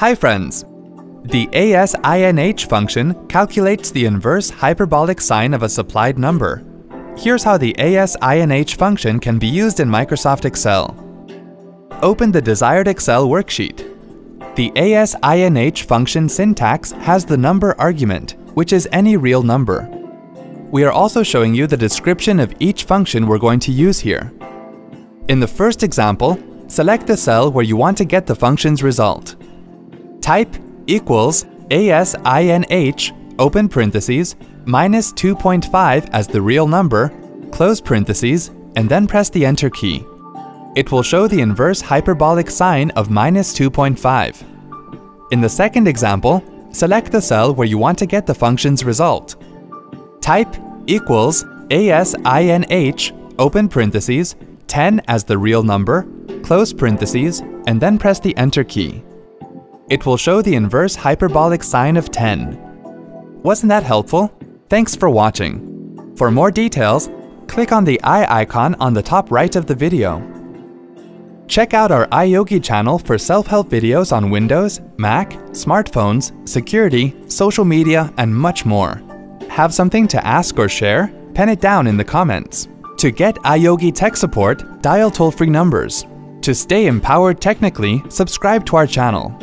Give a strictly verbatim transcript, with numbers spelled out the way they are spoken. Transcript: Hi friends! The asinh function calculates the inverse hyperbolic sine of a supplied number. Here's how the asinh function can be used in Microsoft Excel. Open the desired Excel worksheet. The asinh function syntax has the number argument, which is any real number. We are also showing you the description of each function we're going to use here. In the first example, select the cell where you want to get the function's result. Type equals asinh, open parentheses, minus two point five as the real number, close parentheses, and then press the Enter key. It will show the inverse hyperbolic sine of minus two point five. In the second example, select the cell where you want to get the function's result. Type equals asinh, open parentheses, ten as the real number, close parentheses, and then press the Enter key. It will show the inverse hyperbolic sine of ten. Wasn't that helpful? Thanks for watching. For more details, click on the eye icon on the top right of the video. Check out our iYogi channel for self-help videos on Windows, Mac, smartphones, security, social media, and much more. Have something to ask or share? Pen it down in the comments. To get iYogi tech support, dial toll-free numbers. To stay empowered technically, subscribe to our channel.